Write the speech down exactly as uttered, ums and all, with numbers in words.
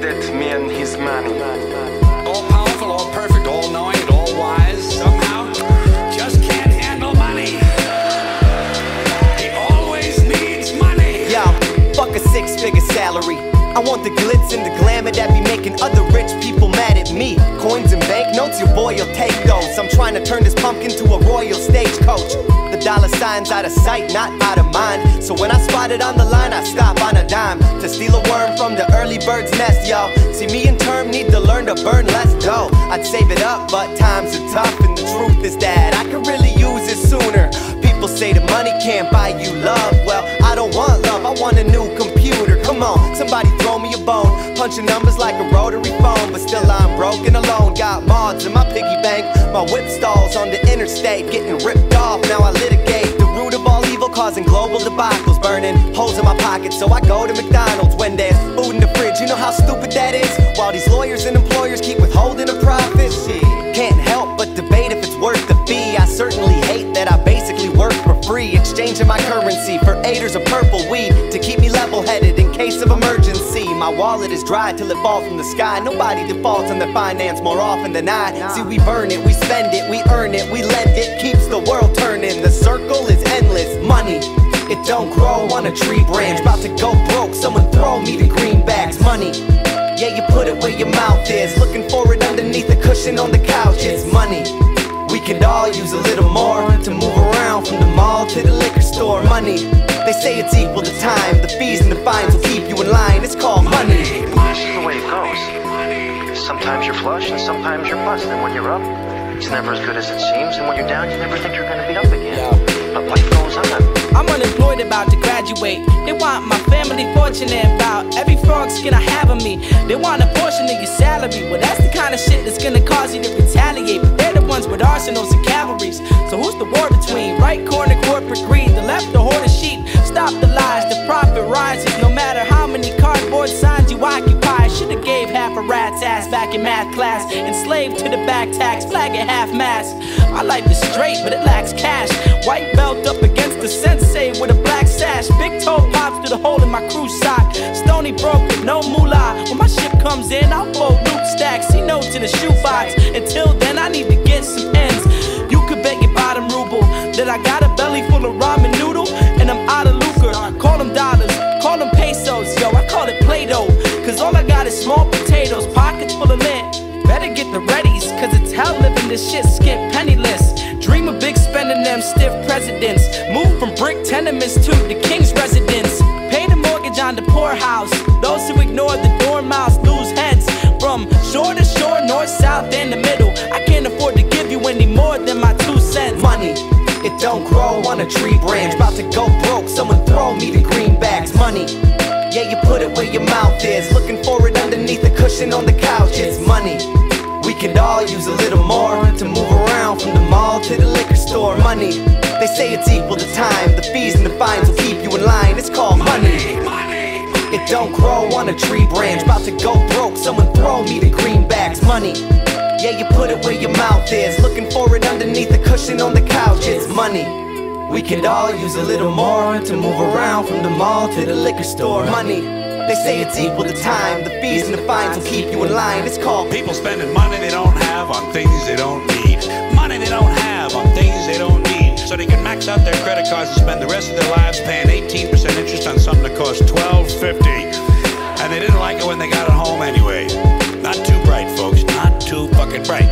guided me and his money. All powerful, all perfect, all knowing, and all wise. Somehow, just can't handle money. He always needs money. Yo, fuck a six-figure salary. I want the glitz and the glamour that be making other rich people mad at me. Coins and banknotes, your boy will take those. I'm trying to turn this pumpkin to a royal stagecoach. The dollar sign's out of sight, not out of mind. So when I spot it on the line, I stop on a dime to steal a worm from the early bird's nest, y'all. See, me in term need to learn to burn less dough. I'd save it up, but times are tough, and the truth is that I could really use it sooner. People say the money can't buy you love. Well, I don't want love, I want a new computer. Come on, somebody throw me a bone. Punching numbers like a rotary phone, but still I'm broke and alone. Got mods in my piggy bank, my whip stalls on the interstate, getting ripped off. Now I litigate the root of all evil, causing global debacles, burning holes in my pocket. So I go to McDonald's when there's food in the fridge. You know how stupid that is. While these lawyers and employers keep withholding the profits, can't help but debate if it's worth the fee. I certainly hate that I basically work for free, exchanging my currency for eighters of purple weed to keep me level-headed in case of emergency. My wallet is dry till it falls from the sky. Nobody defaults on their finance more often than I. See, we burn it, we spend it, we earn it, we lend it. Keeps the world turning, the circle is endless. Money, it don't grow on a tree branch. About to go broke, someone throw me the greenbacks. Money, yeah, you put it where your mouth is. Looking for it underneath the cushion on the couch. It's money, we could all use a little more to move around from the mall to the liquor store. Money, they say it's equal to time. The fees and the fines will keep you in line. It's called money. This is the way it goes. Sometimes you're flush and sometimes you're bust. And when you're up, it's never as good as it seems. And when you're down, you never think you're gonna be up again. But life goes on. I'm unemployed, about to graduate. They want my family fortune and about every frog skin I have on me. They want a portion of your salary. Well, that's the kind of shit that's gonna cause you to retaliate. But they're the ones with arsenals and cavalries. So who's the war between? Right corner, corporate greed. The left, the horde of sheep. Stop the lies, the profit rises. No matter how many cardboard signs you occupy. Should've gave half a rat's ass back in math class. Enslaved to the back tax, flag at half mast. Our life is straight, but it lacks cash. White belt up against the sense with a black sash, big toe pops through the hole in my crew sock. Stony-broke with no moolah. When my ship comes in, I'll fold loop stacks. He knows to the shoebox. Until then, I need to get some ends. You could bet your bottom ruble that I got a belly full of ramen noodle, and I'm out of lucre. Call them dollars, call them pesos. Yo, I call it Play-Doh, cause all I got is small potatoes, pockets full of lint. Better get the readies, cause it's hell living this shit skip penniless. Dream of big spending them stiff presidents. Move from brick tenements to the king's residence. Pay the mortgage on the poorhouse. Those who ignore the dormouse lose heads. From shore to shore, north, south, and the middle. I can't afford to give you any more than my two cents. Money, it don't grow on a tree branch. About to go broke, someone throw me the greenbacks. Money, yeah, you put it where your mouth is. Looking for it underneath the cushion on the couch. It's money, we could all use a little more to move around from the mall to the liquor store. Money, they say it's equal to time. The fees and the fines will keep you in line. It's called money. Money, money. It don't grow on a tree branch. About to go broke, someone throw me the greenbacks. Money, yeah, you put it where your mouth is. Looking for it underneath the cushion on the couch. It's money, we could all use a little more to move around from the mall to the liquor store. Money, they say it's equal to time. The fees and the fines will keep you in line. It's called people spending money they don't have on things they don't need. Money they don't have on things they don't need. So they can max out their credit cards and spend the rest of their lives paying eighteen percent interest on something that costs twelve fifty. And they didn't like it when they got it home anyway. Not too bright, folks. Not too fucking bright.